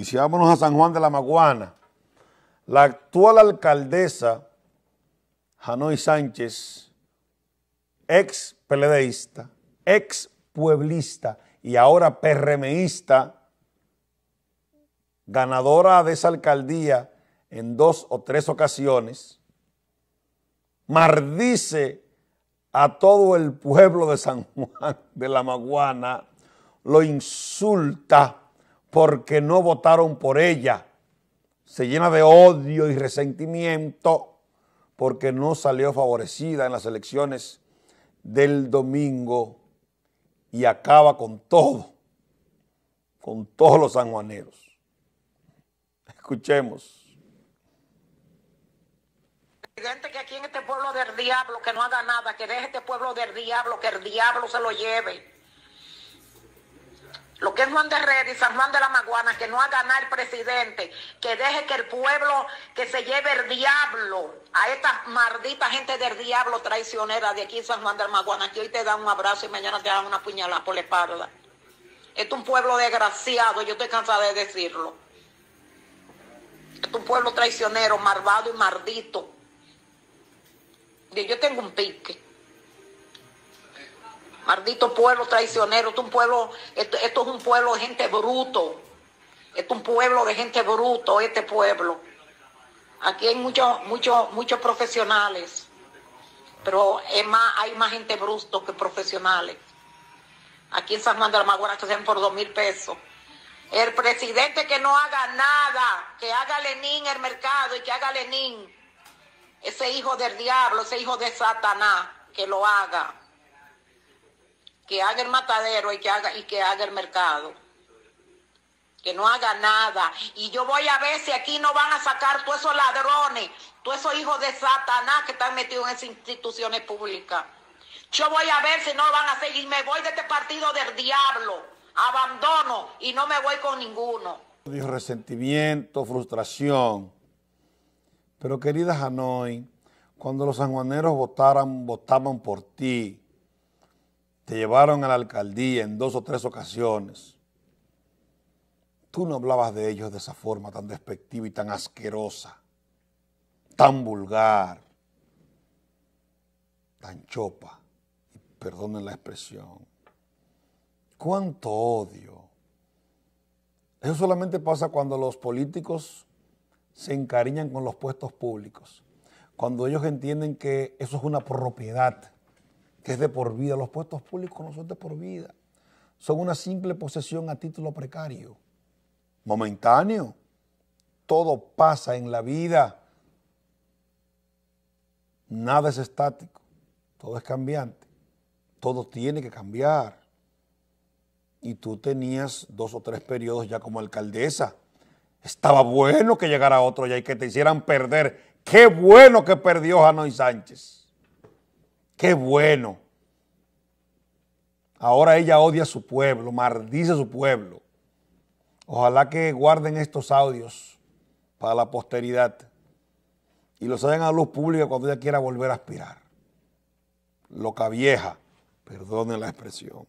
Y si vámonos a San Juan de la Maguana, la actual alcaldesa Hanoi Sánchez, ex PLDista, ex pueblista y ahora perremeísta, ganadora de esa alcaldía en 2 o 3 ocasiones, maldice a todo el pueblo de San Juan de la Maguana, lo insulta porque no votaron por ella, se llena de odio y resentimiento porque no salió favorecida en las elecciones del domingo y acaba con todos los sanjuaneros. Escuchemos. Gente que aquí en este pueblo del diablo, que no haga nada, que deje este pueblo del diablo, que el diablo se lo lleve. Lo que es Juan de Herrera y San Juan de la Maguana, que no haga nada el presidente, que deje que el pueblo, que se lleve el diablo, a esta maldita gente del diablo traicionera de aquí en San Juan de la Maguana, que hoy te dan un abrazo y mañana te dan una puñalada por la espalda. Este es un pueblo desgraciado, yo estoy cansada de decirlo. Este es un pueblo traicionero, malvado y maldito. Yo tengo un pique. Maldito pueblo traicionero, esto es un pueblo, esto es un pueblo de gente bruto. Esto es un pueblo de gente bruto, este pueblo. Aquí hay muchos profesionales, pero hay más gente bruto que profesionales. Aquí en San Juan de la Maguana que se ven por 2.000 pesos. El presidente que no haga nada, que haga Lenín el mercado y que haga Lenín. Ese hijo del diablo, ese hijo de Satanás, que lo haga. Que haga el matadero y que haga el mercado. Que no haga nada. Y yo voy a ver si aquí no van a sacar todos esos ladrones, todos esos hijos de Satanás que están metidos en esas instituciones públicas. Yo voy a ver si no van a hacer. Y me voy de este partido del diablo. Abandono y no me voy con ninguno. Resentimiento, frustración. Pero querida Hanoi, cuando los sanjuaneros votaban por ti, te llevaron a la alcaldía en 2 o 3 ocasiones, tú no hablabas de ellos de esa forma tan despectiva y tan asquerosa, tan vulgar, tan chopa, y perdonen la expresión. ¡Cuánto odio! Eso solamente pasa cuando los políticos se encariñan con los puestos públicos, cuando ellos entienden que eso es una propiedad, que es de por vida. Los puestos públicos no son de por vida, son una simple posesión a título precario, momentáneo. Todo pasa en la vida, nada es estático, todo es cambiante, todo tiene que cambiar. Y tú tenías 2 o 3 periodos ya como alcaldesa. Estaba bueno que llegara otro ya y que te hicieran perder. ¡Qué bueno que perdió Hanoi Sánchez! ¡Qué bueno! Ahora ella odia a su pueblo, maldice a su pueblo. Ojalá que guarden estos audios para la posteridad y los hagan a luz pública cuando ella quiera volver a aspirar. Loca vieja, perdonen la expresión.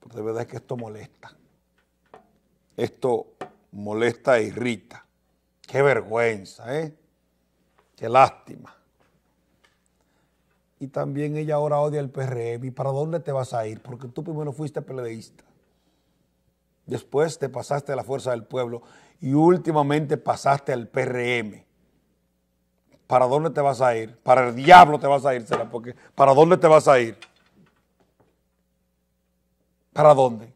Pero de verdad es que esto molesta. Esto molesta e irrita. Qué vergüenza, ¿eh? Qué lástima. Y también ella ahora odia el PRM. ¿Y para dónde te vas a ir? Porque tú primero fuiste peledeísta. Después te pasaste a la Fuerza del Pueblo y últimamente pasaste al PRM. ¿Para dónde te vas a ir? Para el diablo te vas a ir, será, porque ¿para dónde te vas a ir? ¿Para dónde?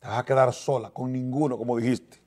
Te vas a quedar sola, con ninguno, como dijiste.